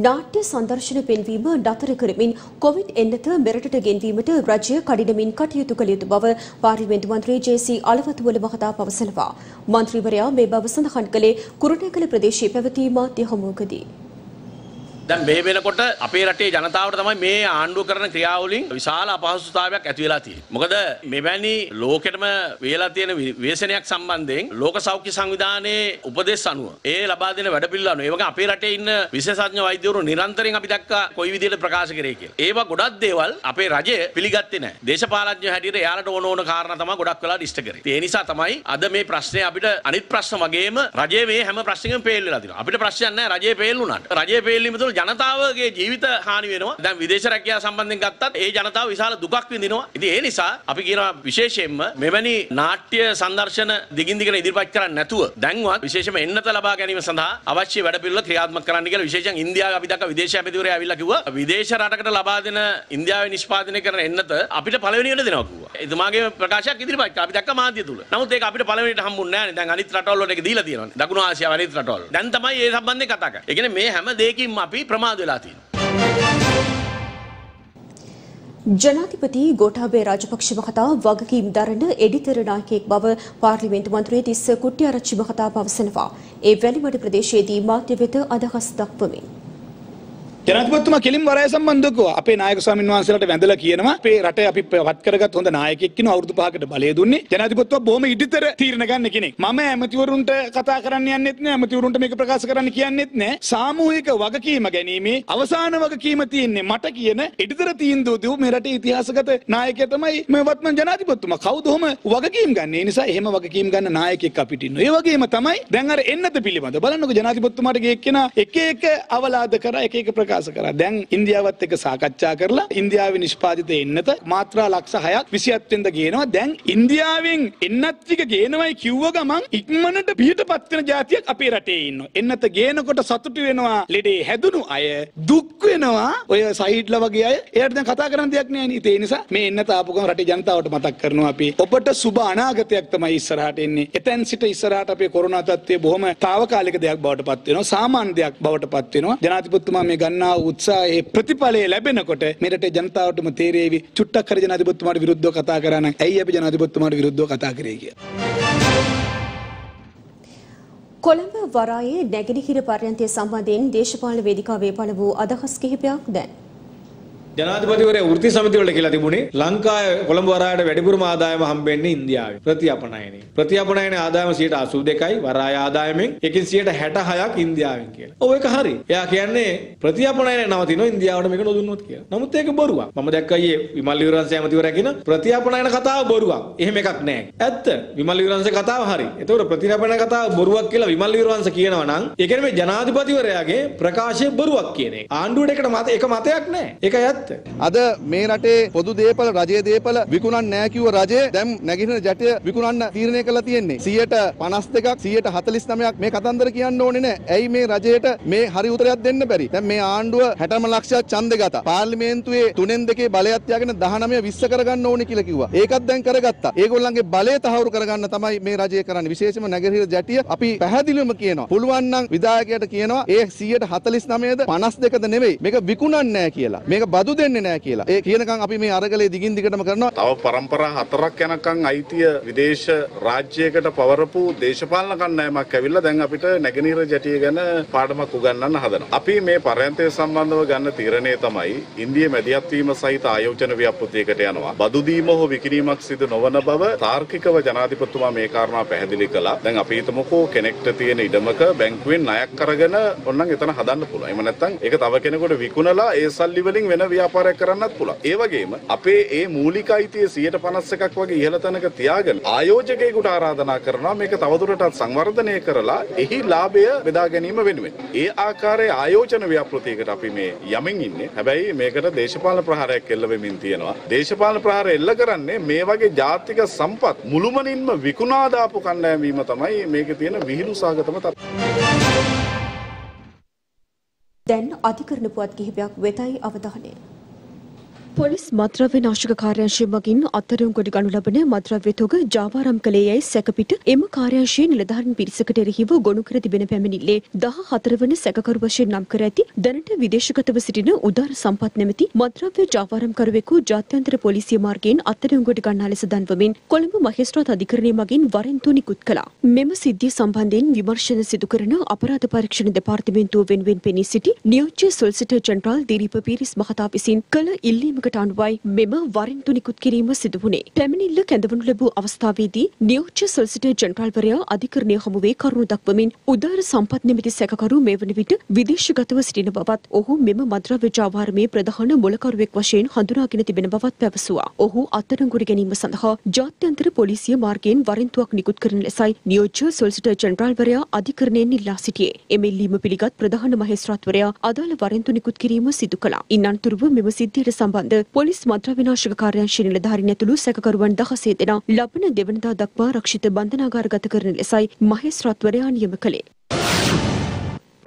නාට්‍ය සංදර්ශන පෙන්වීම නතර කරමින් කොවිඩ් එන්නත මෙරටට ගෙන්වීමට රජය කඩිනමින් කටයුතු කළ යුතු බව පාර්ලිමේන්තු මන්ත්‍රී ජේ.සී. අලවතුවල මහතා පවසනවා. මන්ත්‍රීවරයා මේ බව සඳහන් කළේ කුරුණෑගල ප්‍රදේශයේ පැවති මාධ්‍ය හමුවකදී. දැන් මේ වෙනකොට අපේ රටේ ජනතාවට තමයි මේ ආණ්ඩුව කරන ක්‍රියාවලින් විශාල අපහසුතාවයක් ඇති වෙලා තියෙන්නේ. මොකද මෙවැනි ලෝකෙටම වේලා තියෙන ව්‍යසනයක් සම්බන්ධයෙන් ලෝක සෞඛ්‍ය සංවිධානයේ උපදෙස් අනුව ඒ ලබා දෙන වැඩපිළිවෙළ අනුව ඒ වගේ අපේ රටේ ඉන්න විශේෂඥ වෛද්‍යවරු නිරන්තරයෙන් අපි දැක්කා කොයි විදිහට ප්‍රකාශ කරේ කියලා. ඒවා ගොඩක් දේවල් අපේ රජය පිළිගත්තේ නැහැ. දේශපාලඥයෝ හැටියට එයාලට ඕන කාරණා තමයි ගොඩක් වෙලා ඩිස්ට් කරේ. ඒ නිසා තමයි අද මේ ප්‍රශ්නේ අපිට අනිත් ප්‍රශ්න වගේම රජයේ මේ හැම ප්‍රශ්නයකම පේල් වෙලා තියෙනවා. අපිට ප්‍රශ්නයක් නැහැ රජයේ පේල් වුණාට. රජයේ පේල්ීම තුළ ජනතාවගේ ජීවිත හානි වෙනවා. දැන් විදේශ රැකියාව සම්බන්ධයෙන් ගත්තත් ඒ ජනතාව විශාල දුකක් විඳිනවා. ඉතින් ඒ නිසා අපි කියනවා විශේෂයෙන්ම මෙවැනි නාට්‍ය සංදර්ශන දිගින් දිගට ඉදිරිපත් කරන්නේ නැතුව දැන්වත් විශේෂයෙන්ම එන්නත ලබා ගැනීම සඳහා අවශ්‍ය වැඩපිළිවෙළ ක්‍රියාත්මක කරන්න කියලා විශේෂයෙන් ඉන්දියාව අපි දැක්ක විදේශ ඇමතිවරයා ඇවිල්ලා කිව්වා විදේශ රටකට ලබා දෙන ඉන්දියාවේ නිෂ්පාදනය කරන එන්නත අපිට පළවෙනියට දෙනවා කිව්වා. එතුමාගේ ප්‍රකාශයක් ඉදිරිපත් කළා අපි දැක්ක මාධ්‍ය තුල. නමුත් ඒක අපිට පළවෙනියට හම්බුන්නේ නැහැ නේ. දැන් අනිත් රටවල් වලට ඒක දීලා තියෙනවා. දකුණු ආසියාව අනිත් රටවල්. දැන් තමයි ඒ සම්බන්ධයෙන් කතා කරන්නේ. ඒ කියන්නේ මේ හැම දෙයකින්ම අපි ප්‍රමාද වෙලා තියෙනවා. Janatipati Gotabaya Rajapaksa Mahata Vagakim Darana Editharanake Bava Parliament Mantri Tis Kutyarachchi Mahata Pavasanava E Velimada Pradeshedi Matevita Adahas Dakpamin ජනාධිපතිතුමා කෙලින්ම වරාය සම්බන්ධකව අපේ නායක ස්වාමීන් වහන්සේලාට වැඳලා කියනවා අපේ රටේ අපි වත් කරගත් හොඳ නායකයෙක් කෙනෙක් අවුරුදු 5කට බලය දුන්නේ ජනාධිපතිතුමා බොහොම ඉදිතර තීරණ ගන්න කෙනෙක් මම ඇමතිවරුන්ට කතා කරන්න යන්නෙත් නෑ ඇමතිවරුන්ට මේක ප්‍රකාශ කරන්න කියන්නෙත් නෑ සාමූහික වගකීම ගැනීමේ අවසාන වගකීම තියෙන්නේ මට කියන ඉදිතර තීන්දුව දීපු මේ රටේ ඉතිහාසගත නායකයා තමයි මේ වත්මන් ජනාධිපතිතුමා කවුද ඔහම වගකීම් ගන්න ඒ නිසා එහෙම වගකීම් ගන්න නායකයෙක් අපිට ඉන්නවා ඒ වගේම තමයි දැන් අර එන්නත පිළිබඳ බලන්නකෝ ජනාධිපතිතුමාට ගියේ කෙනා එක එක අවලාද කරා එක එක Then India was take a Sakatcha Kerala, India win Ispati the Innata, Matra Laksa Hayak, Visiat in the Geno, then India wing Inatika Genova, Cuba among Igmanata Peter Patan Jati, Apiratain, Inata Geno got a Satuinoa, Lady Hedunu Aye, Duquinoa, where Said Lavagay, Air than Katakaran the Aknanisa, may Nata Apokan Ratijanta out of Matakarnoapi, Opata Subana Gatakama Isaratin, Etan Sita Iseratapi, Corona Tate, Boma, Tavaka like the Akbata Patino, Saman the Akbata Patino, Janatiputuma Megan. Utsa a Pratipale Labinacote, Merate Janta to Materevi, Chutta Karjana de Butumar Virudo Katakarana, Ayabjana de Butumar Virudo Katakari. Columba Varae, Nagari Parente Samadin, Deshapal Vedica Vepanabu, Adahaski Piak then. ජනාධිපති වරේ වෘත්ති සමිතිය වල කියලා තිබුණේ ලංකාවේ කොළඹ වරායට වැඩිපුරම ආදායම හම්බෙන්නේ ඉන්දියාවේ ප්‍රතිඅපනයනයේ ආදායම 82යි වරාය ආදායමෙන් එකකින් 66ක් ඉන්දියාවෙන් කියලා. ඔව් ඒක හරි. එයා කියන්නේ ප්‍රතිඅපනයනය නවතිනවා ඉන්දියාවට මේක නොදුන්නොත් කියලා. නමුත් ඒක බොරුවක්. මම දැක්කයි විමල් විවරංශ ඇමතිවරයා කියන ප්‍රතිඅපනයන කතාව බොරුවක්. එහෙම එකක් නැහැ. ඇත්ත. විමල් විවරංශේ කතාව හරි. ඒතකොට ප්‍රතිඅපනයන කතාව බොරුවක් කියලා විමල් විවරංශ කියනවා නම් ඒ කියන්නේ මේ ජනාධිපතිවරයාගේ ප්‍රකාශය බොරුවක් කියන එක. ආණ්ඩුවට එක මතයක් නැහැ. ඒක ඇත්ත. Other මේ රටේ පොදු දේපල රජයේ දේපල විකුණන්නේ නැහැ කිව්ව රජය දැන් නැගිටින ජටය විකුණන්න තීරණය කළා තියෙන්නේ 152ක් 149ක් මේ කතන්දර කියන්න ඕනේ නැහැ. ඇයි මේ රජයට මේ හරි උත්තරයක් දෙන්න බැරි? දැන් මේ ආණ්ඩුව 60 ලක්ෂයක් ඡන්දගත. පාර්ලිමේන්තුවේ 3න් 2කේ බලයක් තියාගෙන 19 20 කරගන්න ඕනේ කියලා කිව්වා. ඒකත් දැන් කරගත්තා. ඒගොල්ලන්ගේ බලය තහවුරු කරගන්න තමයි මේ රජය කරන්නේ. විශේෂයෙන්ම නැගිටින ජටය අපි පැහැදිලිවම කියනවා. පුළුවන් නම් විධායකයට කියනවා ඒ 149ද 52ද නෙවෙයි. මේක විකුණන්නේ නැහැ කියලා. මේක බදු දෙන්නේ නැහැ කියලා. ඒ කියනකම් අපි මේ අරගලේ දිගින් දිගටම කරනවා. තව පරම්පරා හතරක් යනකම් අයිතිය විදේශ රාජ්‍යයකට පවරපු දේශපාලන කණ්ඩායමක් ඇවිල්ලා දැන් අපිට නැගෙනහිර ජටිය ගැන පාඩමක් උගන්වන්න හදනවා. අපි මේ පරයන්තය සම්බන්ධව ගන්න තීරණය තමයි ඉන්දිය මැදිහත් වීම සහිත ආයෝජන ව්‍යාපෘතියකට යනවා. බදු දීම හෝ විකිණීමක් සිදු නොවන බව තාර්කිකව ජනාධිපතිතුමා මේ කාරණා පැහැදිලි කළා. දැන් අපි හිතමුකෝ කෙනෙක්ට තියෙන ඉඩමක බැංකුවෙන් ණයක් අරගෙන ඕනනම් එතන හදන්න පුළුවන්. එහෙම නැත්නම් ඒක තව කෙනෙකුට විකුණලා ඒ සල්ලි වලින් වෙන ව්‍යාපාරයක් කරන්නත් පුළුවන්. ඒ වගේම අපේ මේ මූලික අයිතිය 51ක් වගේ ඉහළ තැනක තියාගෙන ආයෝජකයෙකුට ආරාධනා කරනවා මේක තවදුරටත් සංවර්ධනය කරලා එහි ලාභය බෙදා ගැනීම වෙනුවෙන්. ඒ ආකාරයේ ආයෝජන ව්‍යාපෘතියකට අපි මේ යමින් ඉන්නේ. හැබැයි මේකට දේශපාලන ප්‍රහාරයක් එල්ල වෙමින් තියෙනවා. දේශපාලන ප්‍රහාරය එල්ල කරන්නේ මේ වගේ ජාතික සම්පත් මුළුමනින්ම විකුණා දාපු කණ්ඩායම් වීම තමයි මේකේ තියෙන විහිළුසහගතම තත්ත්වය. Then Adhikarana Puath Kihipayak Vetai Avadahane. Police Matravya Nashaka Karyanshaya Magin Atharayum කොට ගනු ලබන මත්ද්‍රව්‍ය තොග ජාවාරම් කළේ යයි සැකපිට එම කාර්යාංශයේ නිලධාරීන් පිරිසකට එරෙහිව ගොනු කර තිබෙන පැමිණිල්ලේ 14 වන සැකකරු වශයෙන් නම් කර ඇති දැනට විදේශගතව සිටින උදාර සම්පත් නැමැති මත්ද්‍රව්‍ය ජාවාරම් කරුවෙකු ජාත්‍යන්තර පොලිසිය මාර්ගයෙන් අත්අඩංගුවට කොට ගන්නා ලෙස දන්වමින් කොළඹ මහේස්ත්‍රාත් අධිකරණයේ මගින් වරෙන්තු නිකුත් කළා. මෙම සිද්ධිය සම්බන්ධයෙන් විමර්ශන සිදු කරන අපරාධ පරීක්ෂණ දෙපාර්තමේන්තුව වෙනුවෙන් පෙනී සිටි නියෝජ්‍ය සොලිසිටර් ජෙනරාල් දීප පීරිස් මහතා විසින් කළ ඉල්ලීමකට Tanwai, Mema Varintu Nikut Kirima Sidune, Taminilla Kandavanlabu Avastavidi, Niocha Solicitor General Varia, Adikar Nehamuve Karnudakwamin, Udar Sampat Nimiti Sakakaru Mevanavita, Vidishikatava Sitina Babat, Ohu Mema Madra Vijavar Me, Pradahana Molakar Vekwashin, Handura Kinatibinabavat Pavasua, Ohu Ataranguriganima Sanha, Jatantra Policia Markin, Varintuak Nikut Kurnlesai, Niocha Solicitor General Varia, Adikarneni Lasitie, Emily Mapiligat, Pradahana Mahestrat Varia, Adal Varintu Nikut Kirima Sidukala, Inanturbu Mimasiti Samband. Police මත්ද්‍රව්‍ය නාශක කාර්යාංශයේ නිලධාරීන් ඇතුළු සැකකරුවන් 16 දෙනා ලබන දෙවනදා දක්වා ආරක්ෂිත බන්ධනාගාරගත කරන ලෙසයි මහේස්ත්‍රාත්වරයා නියම කළේ.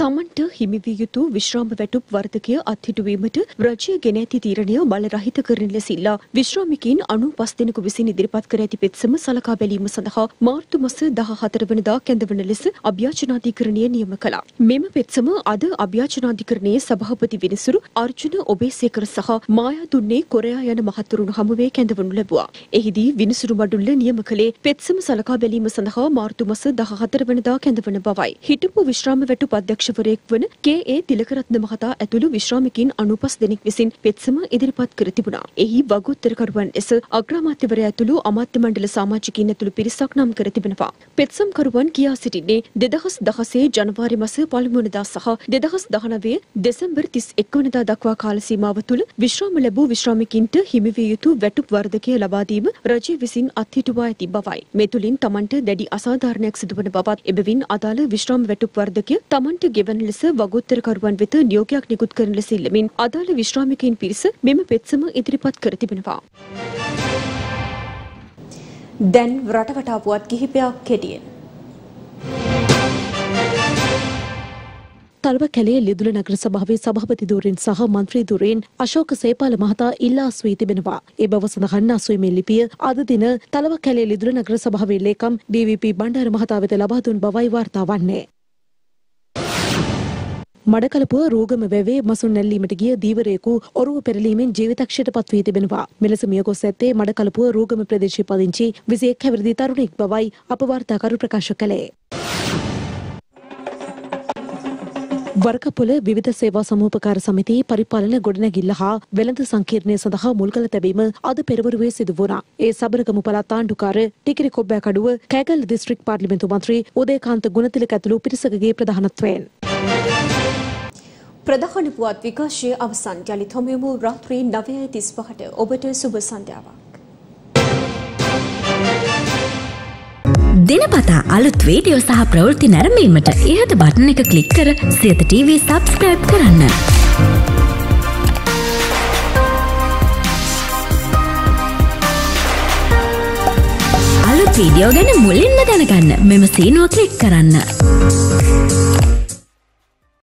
තමන්ට හිමිවිය යුතු විශ්‍රාම වැටුප් වර්ධකය අත්හිටුවීමට රජය ගෙන ඇති තීරණය බලරහිත කරන ලෙසිලා විශ්‍රාමිකයින් 95 දෙනෙකු විසින් ඉදිරිපත් කර ඇති පෙත්සම සලකා බැලීම සඳහා මාර්තු මාස 14 වෙනිදා කැඳවන ලෙස අභ්‍යාචනාධිකරණය නියම කළා. මෙම පෙත්සම අද අභ්‍යාචනාධිකරණයේ සභාපති විනිසුරු අර්ජුන ඔබේසේකර සහ මායා දුන්නේ කොරයා යන මහතුරුන් හමුවේ කැඳවනු ලැබුවා. එහිදී විනිසුරු මඩුල්ල නියම කළේ පෙත්සම සලකා බැලීම සඳහා මාර්තු මාස 14 වෙනිදා කැඳවන බවයි. හිටපු විශ්‍රාම වැටුප් වරයෙක්වන K.A. තිලකරත්න මහතා ඇතුළු විශ්‍රාමිකයින් 95 දෙනෙක් විසින් පෙත්සම ඉදිරිපත් කර තිබුණා. එහි වගඋත්තරකරුවන් එස අග්‍රාමාත්‍යවරයා ඇතුළු අමාත්‍ය මණ්ඩල සමාජිකයින් ඇතුළු පිරිසක් නම් කර තිබෙනවා. පෙත්සම්කරුවන් කියා සිටින්නේ 2016 ජනවාරි මාස 1 වෙනිදා සහ 2019 දෙසැම්බර් 31 වෙනිදා දක්වා කාල සීමාව තුළ විශ්‍රාම ලැබූ විශ්‍රාමිකයින්ට හිමි විය යුතු වැටුප් වර්ධකය ලබා දීම රජය විසින් අත්හිටුවා ඇති බවයි. මේ තුලින් Tamanට දැඩි අසාධාරණයක් සිදුවන බවත් එබැවින් අදාළ විශ්‍රාම වැටුප් වර්ධකය Tamanට ගෙවන ලෙස වගඋත්තරකරුවන් වෙත නියෝගයක් නිකුත් කරන ලෙස ඉල්ලමින් අදාළ විශ්‍රාමිකයින් පිරිස මෙම පෙත්සම ඉදිරිපත් කර තිබෙනවා. දැන් රටකටාපුවත් කිහිපයක් කෙටියෙන්. තල්ව කැලේ ලිදුල නගර සභාවේ සභාපති ධූරෙන් සහ මන්ත්‍රී ධූරෙන් අශෝක සේපාල මහතා ඉල්ලා අස්වී තිබෙනවා. ඒ බව සඳහන් අස්වීමේ ලිපිය අද දින තල්ව කැලේ ලිදුල නගර සභාවේ ලේකම් DVP බණ්ඩාර මහතා වෙත ලබා දුන් බවයි වාර්තා වන්නේ. මඩකලපුව රූගම වැවේ මසුන් නැල්ලීමට ගිය දීවරයෙකු ඔරුව පෙරලීමෙන් ජීවිතක්ෂයට පත් වී තිබෙනවා. මෙලෙස මියගොස් ඇත්තේ මඩකලපුව රූගම ප්‍රදේශයේ පදිංචි 21 හැවිරිදි තරුණෙක් බවයි අප වාර්තාකරු ප්‍රකාශ කළේ. වරකපොල විවිධ සේවා සමූපකාර සමිති පරිපාලන ගොඩනැගිල්ල හා වෙළඳ සංකීර්ණය සඳහා මුල් කළ තැබීම අද පෙරවරුවේ සිදු වුණා. ඒ සබරගමු පළාත් ආණ්ඩුකාර ටිකිරිකොබ්බෑකඩුව කෑගල්ල දිස්ත්‍රික් පාර්ලිමේන්තු මන්ත්‍රී උදේකාන්ත ගුණතිලක ඇතුළු පිරිසකගේ ප්‍රධානත්වයෙන්. ප්‍රධාන පුවත් විකාශයේ අවසන් යළිත් හමුවෙමු රාත්‍රී 9:35ට ඔබට සුබ සන්ධ්‍යාවක්. දිනපතා අලුත් වීඩියෝ සහ ප්‍රවෘත්ති නැරඹීමට ඉහත බටන් එක ක්ලික් කර සියත TV subscribe කරන්න. අලුත් වීඩියෝ ගැන මුලින්ම දැනගන්න මෙම සීනුව ක්ලික් කරන්න.